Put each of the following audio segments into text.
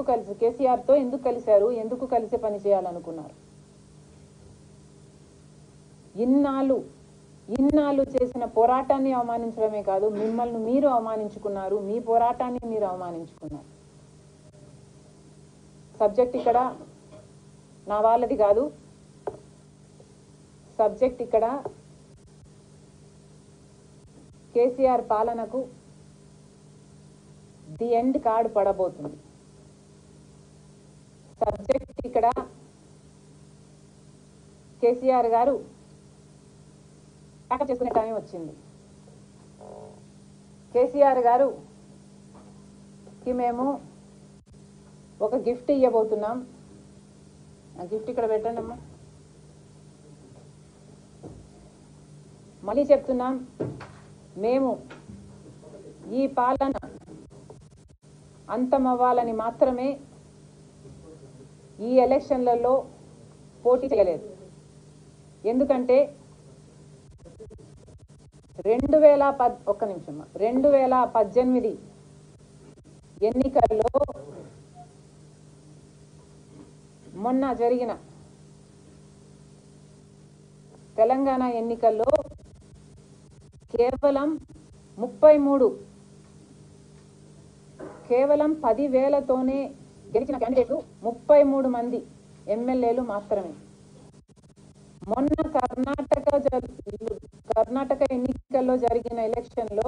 ఎందుకు కలిసి కేసీఆర్ తో ఎందుకు కలిశారు, ఎందుకు కలిసి పని చేయాలనుకున్నారు? ఇన్నాళ్ళు చేసిన పోరాటాన్ని అవమానించడమే కాదు, మిమ్మల్ని మీరు అవమానించుకున్నారు, మీ పోరాటాన్ని మీరు అవమానించుకున్నారు. సబ్జెక్ట్ ఇక్కడ నా వాళ్ళది కాదు, సబ్జెక్ట్ ఇక్కడ కేసీఆర్ పాలనకు ది ఎండ్ కార్డ్ పడబోతుంది. సబ్జెక్ట్ ఇక్కడ కేసీఆర్ గారు ప్యాకప్ చేసుకునే టైం వచ్చింది. కేసీఆర్ గారుకి మేము ఒక గిఫ్ట్ ఇవ్వబోతున్నాం. ఆ గిఫ్ట్ ఇక్కడ పెట్టండి అమ్మా. మళ్ళీ చెప్తున్నాం, మేము ఈ పాలన అంతమవ్వాలని మాత్రమే ఈ ఎలక్షన్లలో పోటీ చేయలేదు. ఎందుకంటే 2018 ఎన్నికల్లో మొన్న జరిగిన తెలంగాణ ఎన్నికల్లో కేవలం 10,000తోనే గెలిచిన క్యాండిడేట్లు 33 మంది ఎమ్మెల్యేలు మాత్రమే. మొన్న కర్ణాటక ఎన్నికల్లో జరిగిన ఎలక్షన్లో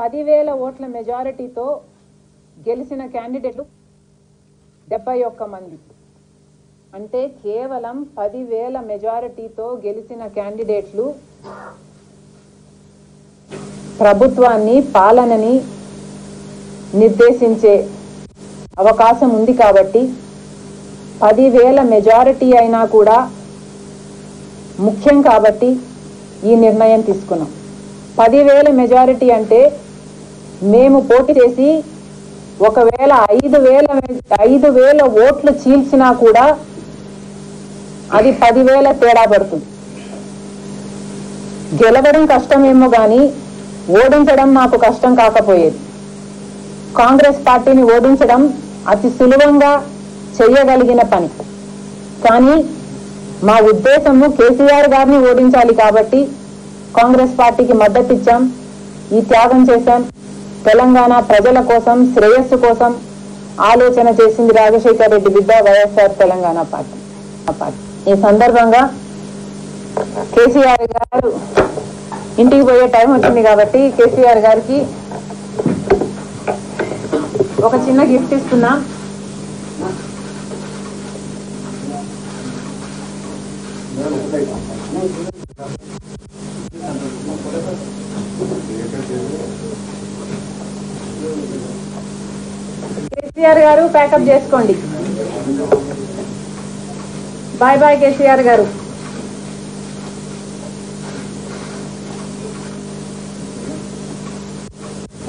10,000 ఓట్ల మెజారిటీతో గెలిచిన క్యాండిడేట్లు 71 మంది. అంటే కేవలం 10,000 మెజారిటీతో గెలిచిన క్యాండిడేట్లు ప్రభుత్వాన్ని, పాలనని నిర్దేశించే అవకాశం ఉంది. కాబట్టి 10,000 మెజారిటీ అయినా కూడా ముఖ్యం కాబట్టి ఈ నిర్ణయం తీసుకున్నాం. 10,000 మెజారిటీ అంటే మేము పోటీ చేసి ఒకవేళ 5,000 ఓట్లు చీల్చినా కూడా అది 10,000 తేడా పడుతుంది. గెలవడం కష్టమేమో కానీ ఓడించడం మాకు కష్టం కాకపోయేది. కాంగ్రెస్ పార్టీని ఓడించడం అతి సులువంగా చేయగలిగిన పని. కానీ మా ఉద్దేశము కేసీఆర్ గారిని ఓడించాలి కాబట్టి కాంగ్రెస్ పార్టీకి మద్దతు ఇచ్చాం, ఈ త్యాగం చేశాం. తెలంగాణ ప్రజల కోసం, శ్రేయస్సు కోసం ఆలోచన చేసింది రాజశేఖర్ రెడ్డి బిడ్డ వైఎస్ఆర్ తెలంగాణ పార్టీ. ఈ సందర్భంగా కేసీఆర్ గారు ఇంటికి పోయే టైం వచ్చింది కాబట్టి కేసీఆర్ గారికి ఒక చిన్న గిఫ్ట్ ఇస్తున్నాం. కేసీఆర్ గారు ప్యాకప్ చేసుకోండి. బాయ్ బాయ్ కేసీఆర్ గారు.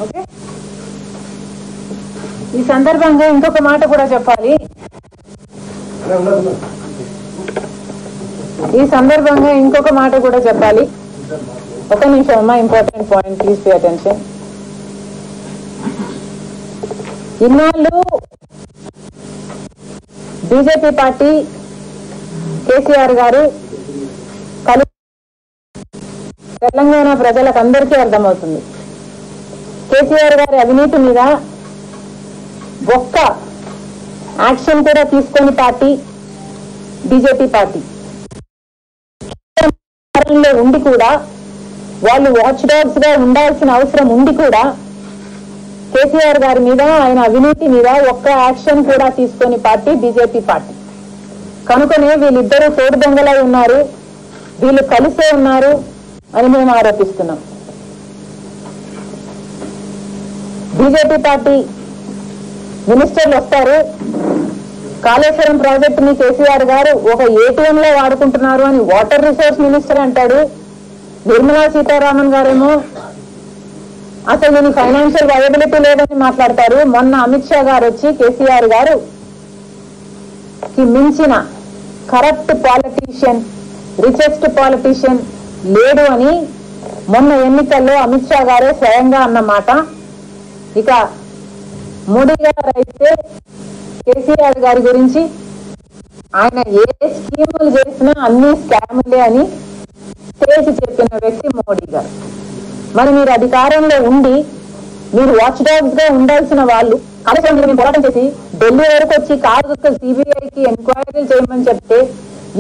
ఓకే, ఈ సందర్భంగా ఇంకొక మాట కూడా చెప్పాలి. ఒక నిమిషం అమ్మా, important point, please pay attention. ఇన్నాళ్ళు బీజేపీ పార్టీ కేసీఆర్ గారు కలిసి తెలంగాణ ప్రజలకు అందరికీ అర్థమవుతుంది. కేసీఆర్ గారి అవినీతి మీద ఒక్క యాక్షన్ కూడా తీసుకొని పార్టీ బీజేపీ పార్టీ ఉండి కూడా, వాళ్ళు వాచ్ డాగ్స్ గా ఉండాల్సిన అవసరం ఉండి కూడా కేసీఆర్ గారి మీద, ఆయన అవినీతి మీద ఒక్క యాక్షన్ కూడా తీసుకొని పార్టీ బీజేపీ పార్టీ. కనుకనే వీళ్ళిద్దరూ తోడు దొంగలై ఉన్నారు, వీళ్ళు కలిసే ఉన్నారు అని మేము ఆరోపిస్తున్నాం. బీజేపీ పార్టీ మినిస్టర్లు వస్తారు, కాళేశ్వరం ప్రాజెక్టుని కేసీఆర్ గారు ఒక ఏటీఎం లో వాడుకుంటున్నారు అని వాటర్ రిసోర్స్ మినిస్టర్ అంటాడు. నిర్మలా సీతారామన్ గారేమో అసలు దీని ఫైనాన్షియల్ అవైలబిలిటీ లేదని మాట్లాడతారు. మొన్న అమిత్ షా గారు వచ్చి కేసీఆర్ గారుకి మించిన కరప్ట్ పాలిటీషియన్, రిచెస్ట్ పాలిటీషియన్ లేడు అని మొన్న ఎన్నికల్లో అమిత్ షా గారే స్వయంగా అన్నమాట. ఇక మోడీ గారు అయితే కేసీఆర్ గారి గురించి ఆయన ఏ స్కీములు చేసినా అన్ని స్కామ్లే అని తేల్చి చెప్పిన వ్యక్తి మోడీ గారు. మరి మీరు అధికారంలో ఉండి మీరు వాచ్ డాగ్స్ గా ఉండాల్సిన వాళ్ళు కళాశాలలో పోరాటం చేసి ఢిల్లీ వరకు వచ్చి కారు గుర్తులు సిబిఐకి ఎంక్వైరీలు చేయమని చెప్తే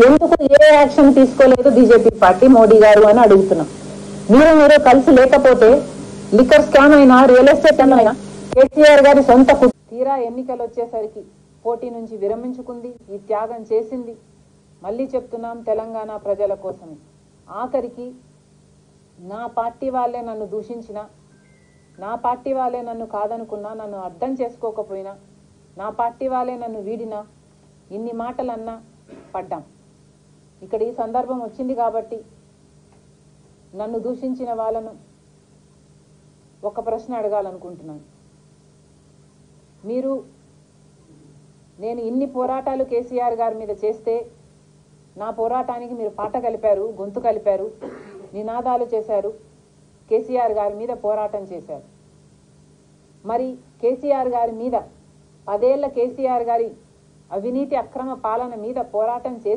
ఎందుకు ఏ యాక్షన్ తీసుకోలేదు బీజేపీ పార్టీ మోడీ గారు అని అడుగుతున్నాం. మీరు మీరు కలిసి లేకపోతే లిక్కర్ స్కామ్ అయినా రియల్ ఎస్టేట్ అయినా కేసీఆర్ గారి సొంత తీరా ఎన్నికలు వచ్చేసరికి పోటీ నుంచి విరమించుకుంది, ఈ త్యాగం చేసింది. మళ్ళీ చెప్తున్నాం తెలంగాణ ప్రజల కోసమే. ఆఖరికి నా పార్టీ వాళ్ళే నన్ను దూషించినా, నా పార్టీ వాళ్ళే నన్ను కాదనుకున్నా, నన్ను అర్థం చేసుకోకపోయినా, నా పార్టీ వాళ్ళే నన్ను వీడినా, ఇన్ని మాటలన్నా పడ్డాం. ఇక్కడ ఈ సందర్భం వచ్చింది కాబట్టి నన్ను దూషించిన వాళ్ళను ఒక ప్రశ్న అడగాలనుకుంటున్నాను. మీరు నేను ఇన్ని పోరాటాలు కేసీఆర్ గారి మీద చేస్తే నా పోరాటానికి మీరు పాట కలిపారు, గొంతు కలిపారు, నినాదాలు చేశారు, కేసీఆర్ గారి మీద పోరాటం చేశారు. మరి కేసీఆర్ గారి మీద 10 ఏళ్ల కేసీఆర్ గారి అవినీతి అక్రమ పాలన మీద పోరాటం చేశారు.